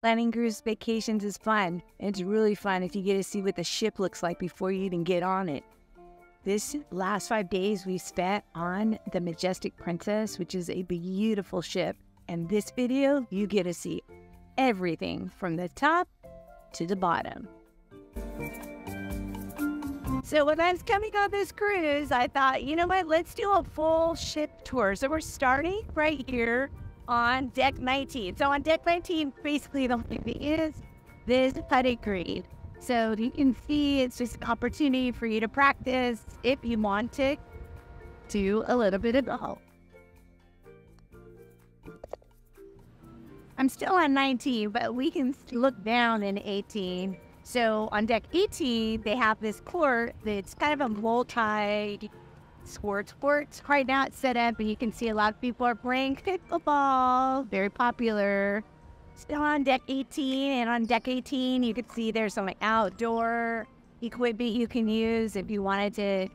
Planning cruise vacations is fun. It's really fun if you get to see what the ship looks like before you even get on it. This last 5 days we spent on the Majestic Princess, which is a beautiful ship. And this video, you get to see everything from the top to the bottom. So when I was coming on this cruise, I thought, you know what, let's do a full ship tour. So we're starting right here on deck 19. So on deck 19, basically the only thing is this putting green. So you can see it's just an opportunity for you to practice if you want to do a little bit of golf. I'm still on 19, but we can look down in 18. So on deck 18, they have this court that's kind of a multi-sports right now. It's set up, and you can see a lot of people are playing pickleball, very popular. Still on deck 18, and on deck 18, you can see there's some like outdoor equipment you can use if you wanted to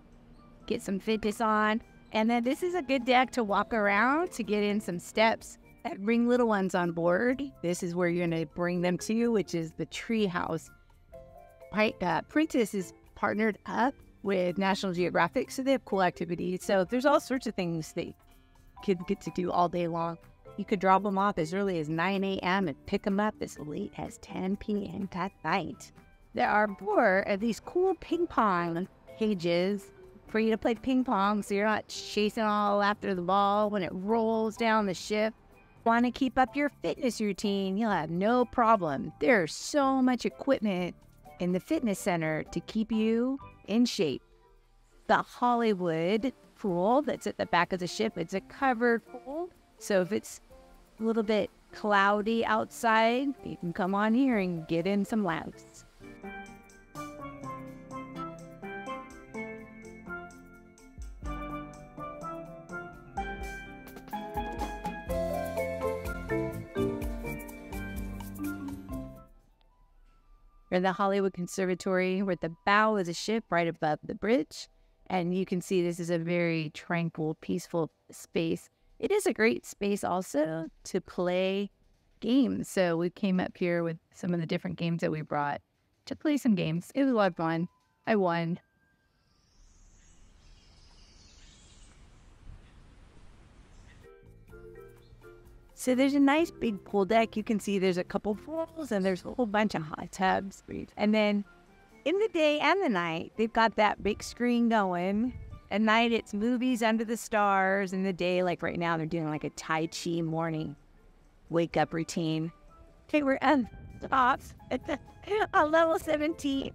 get some fitness on. And then this is a good deck to walk around to get in some steps. Bring little ones on board. This is where you're going to bring them to, which is the tree house. Princess is partnered up with National Geographic, so they have cool activities. So there's all sorts of things that kids get to do all day long. You could drop them off as early as 9 a.m. and pick them up as late as 10 p.m. that night. There are more of these cool ping pong cages for you to play ping pong, so you're not chasing all after the ball when it rolls down the ship. Want to keep up your fitness routine, you'll have no problem. There's so much equipment in the fitness center to keep you in shape. The Hollywood pool that's at the back of the ship, it's a covered pool. So if it's a little bit cloudy outside, you can come on here and get in some laps. We're in the Hollywood Conservatory. We're at the bow of the ship, right above the bridge. And you can see this is a very tranquil, peaceful space. It is a great space also to play games. So we came up here with some of the different games that we brought to play some games. It was a lot of fun. I won. So there's a nice big pool deck. You can see there's a couple pools and there's a whole bunch of hot tubs. And then in the day and the night, they've got that big screen going. At night, it's movies under the stars. In the day, like right now, they're doing like a Tai Chi morning wake up routine. Okay, we're on level 17.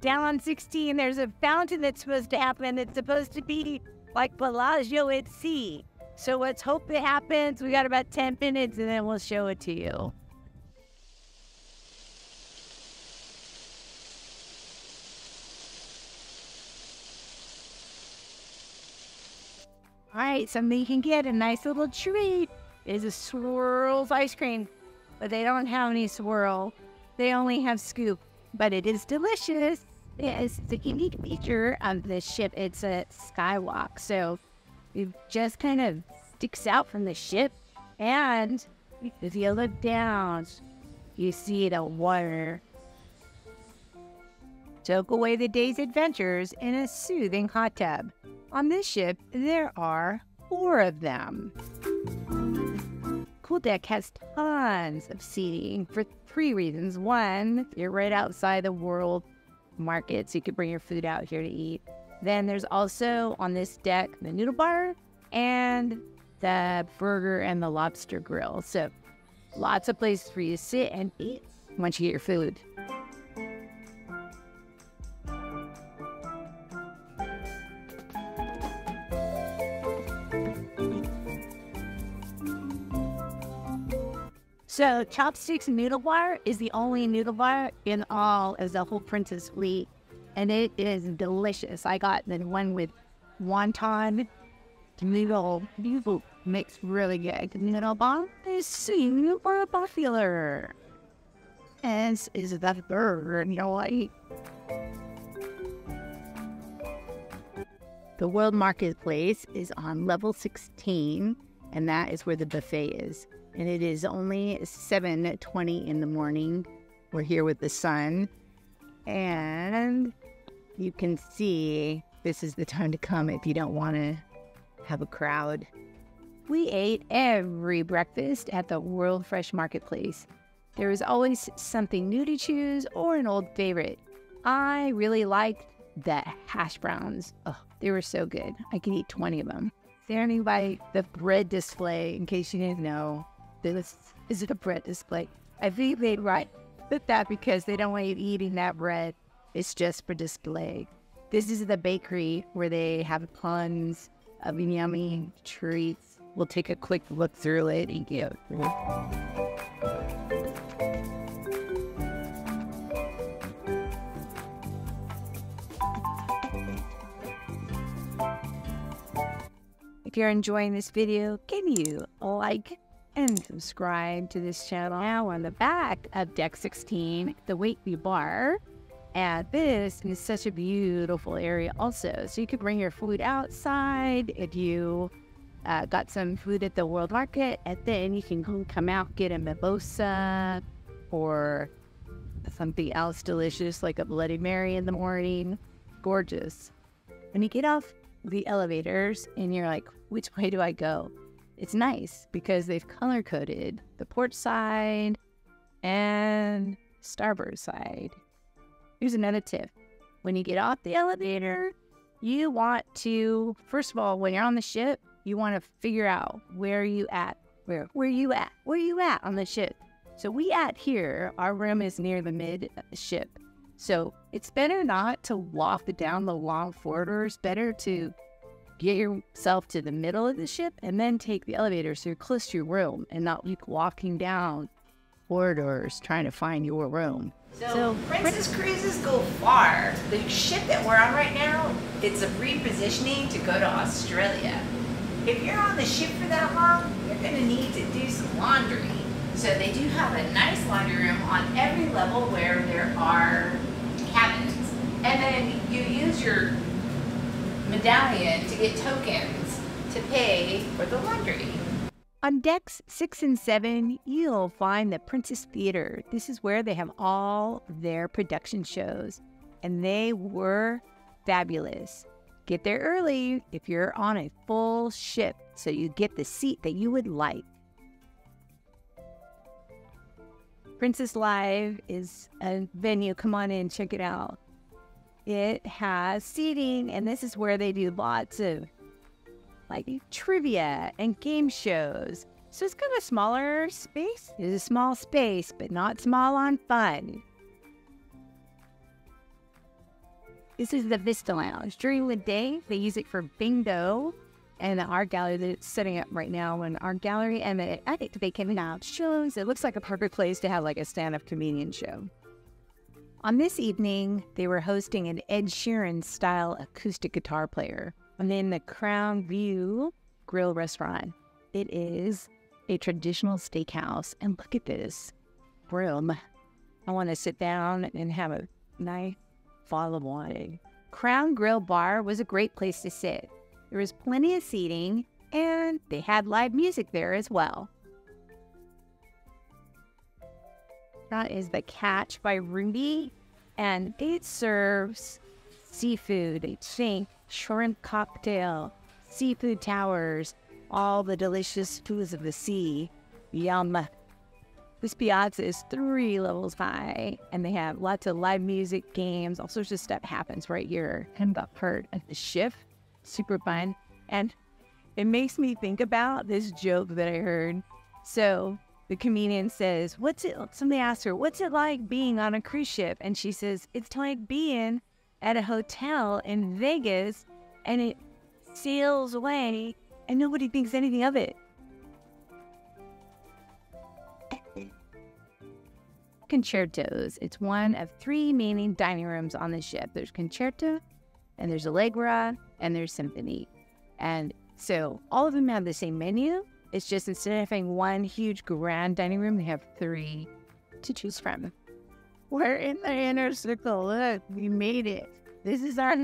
Down on 16, there's a fountain that's supposed to happen. It's supposed to be like Bellagio at sea. So let's hope it happens. We got about 10 minutes and then we'll show it to you. All right, something you can get a nice little treat is a Swirls ice cream, but they don't have any Swirl. They only have Scoop, but it is delicious. It's the unique feature of this ship. It's a skywalk, so it just kind of sticks out from the ship, and if you look down, you see the water. Soak away the day's adventures in a soothing hot tub. On this ship, there are 4 of them. Cool Deck has tons of seating for 3 reasons. 1, you're right outside the World Market, so you could bring your food out here to eat. Then there's also, on this deck, the noodle bar and the burger and the lobster grill. So lots of places for you to sit and eat once you get your food. So Chopsticks Noodle Bar is the only noodle bar in all of the whole Princess fleet. And it is delicious. I got the one with wonton noodle mixed really good. Noodle bar is super popular. As is that burger in your life. The World Marketplace is on level 16, and that is where the buffet is. and it is only 7:20 in the morning. We're here with the sun, and you can see this is the time to come if you don't want to have a crowd. We ate every breakfast at the World Fresh Marketplace. There was always something new to choose or an old favorite. I really liked the hash browns. Oh, they were so good. I could eat 20 of them. Standing by the bread display, in case you didn't know, this is a bread display. I think they'd write that because they don't want you eating that bread. It's just for display. This is the bakery where they have tons of yummy treats. We'll take a quick look through it and go through it. If you're enjoying this video, can you like and subscribe to this channel? Now on the back of deck 16, the Wakeview Bar. And this is such a beautiful area also. So you could bring your food outside if you got some food at the World Market. And then you can come out, get a mimosa or something else delicious like a Bloody Mary in the morning. Gorgeous. When you get off the elevators and you're like, which way do I go? It's nice because they've color coded the port side and starboard side. Here's another tip. When you get off the elevator, you want to, first of all, when you're on the ship, you want to figure out where you at on the ship. So we at here, our room is near the mid ship. So it's better not to walk down the long corridors, better to get yourself to the middle of the ship and then take the elevator so you're close to your room and not like walking down corridors trying to find your room. So Princess Cruises go far. The ship that we're on right now, it's a repositioning to go to Australia. If you're on the ship for that long, you're going to need to do some laundry. So they do have a nice laundry room on every level where there are cabins. And then you use your medallion to get tokens to pay for the laundry. On decks 6 and 7, you'll find the Princess Theater. This is where they have all their production shows, and they were fabulous. Get there early if you're on a full ship, so you get the seat that you would like. Princess Live is a venue. Come on in, check it out. It has seating, and this is where they do lots of like trivia and game shows. So it's kind of a smaller space. It's a small space, but not small on fun. This is the Vista Lounge. During the day, they use it for bingo and the art gallery that it's setting up right now. And art gallery, and I think they can announce shows. It looks like a perfect place to have like a stand-up comedian show. On this evening, they were hosting an Ed Sheeran-style acoustic guitar player. And then the Crown View Grill Restaurant. It is a traditional steakhouse. And look at this room. I want to sit down and have a nice bottle of wine. Crown Grill Bar was a great place to sit. There was plenty of seating, and they had live music there as well. That is The Catch by Ruby, and it serves seafood, I think, shrimp cocktail, seafood towers, all the delicious foods of the sea. Yum. This Piazza is 3 levels high, and they have lots of live music, games, all sorts of stuff happens right here. And the part of the shift. Super fun, and it makes me think about this joke that I heard. So the comedian says, somebody asked her, what's it like being on a cruise ship? And she says, it's like being at a hotel in Vegas and it sails away and nobody thinks anything of it. Concertos. It's one of 3 main dining rooms on the ship. There's Concerto, and there's Allegro, and there's Symphony. And so all of them have the same menu. It's just instead of having one huge grand dining room, they have 3 to choose from. We're in the inner circle. Look, we made it. This is our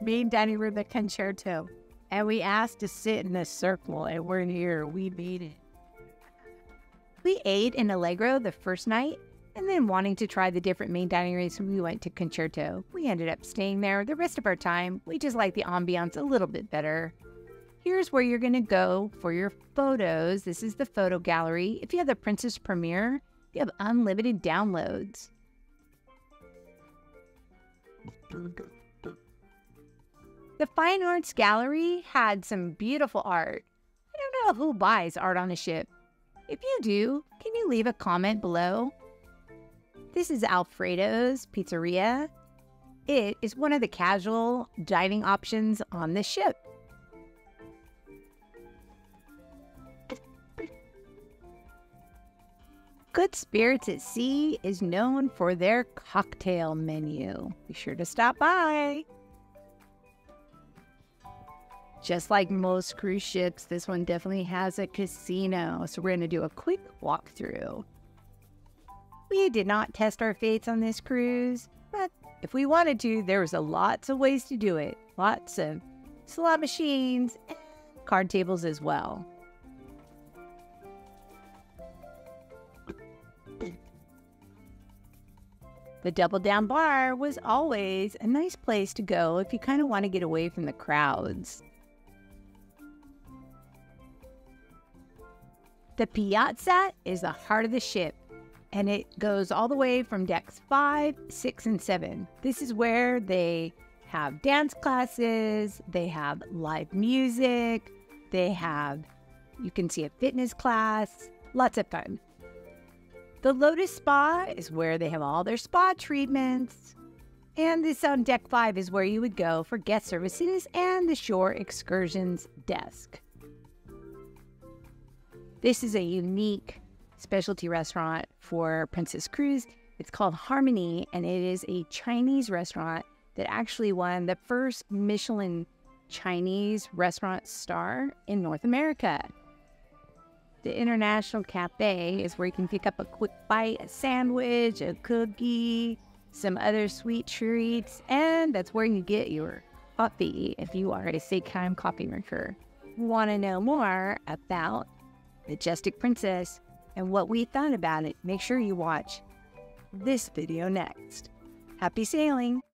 main dining room, the Concerto. And we asked to sit in a circle, and we're here. We made it. We ate in Allegro the first night, and then wanting to try the different main dining areas, we went to Concerto. We ended up staying there the rest of our time. We just like the ambiance a little bit better. Here's where you're going to go for your photos. This is the photo gallery. If you have the Princess Premiere, you have unlimited downloads. The Fine Arts Gallery had some beautiful art. I don't know who buys art on a ship. If you do, can you leave a comment below? This is Alfredo's Pizzeria. It is one of the casual dining options on the ship. Good Spirits at Sea is known for their cocktail menu. Be sure to stop by. Just like most cruise ships, this one definitely has a casino, so we're going to do a quick walkthrough. We did not test our fates on this cruise, but if we wanted to, there was lots of ways to do it. Lots of slot machines and card tables as well. The Double Down Bar was always a nice place to go if you kind of want to get away from the crowds. The Piazza is the heart of the ship, and it goes all the way from decks 5, 6, and 7. This is where they have dance classes, they have live music, you can see a fitness class, lots of fun. The Lotus Spa is where they have all their spa treatments. And this on deck 5 is where you would go for guest services and the shore excursions desk. This is a unique specialty restaurant for Princess Cruise. It's called Harmony, and it is a Chinese restaurant that actually won the first Michelin Chinese restaurant star in North America. The International Cafe is where you can pick up a quick bite, a sandwich, a cookie, some other sweet treats, and that's where you get your coffee if you are a Seikheim coffee maker. Want to know more about Majestic Princess and what we thought about it? Make sure you watch this video next. Happy sailing!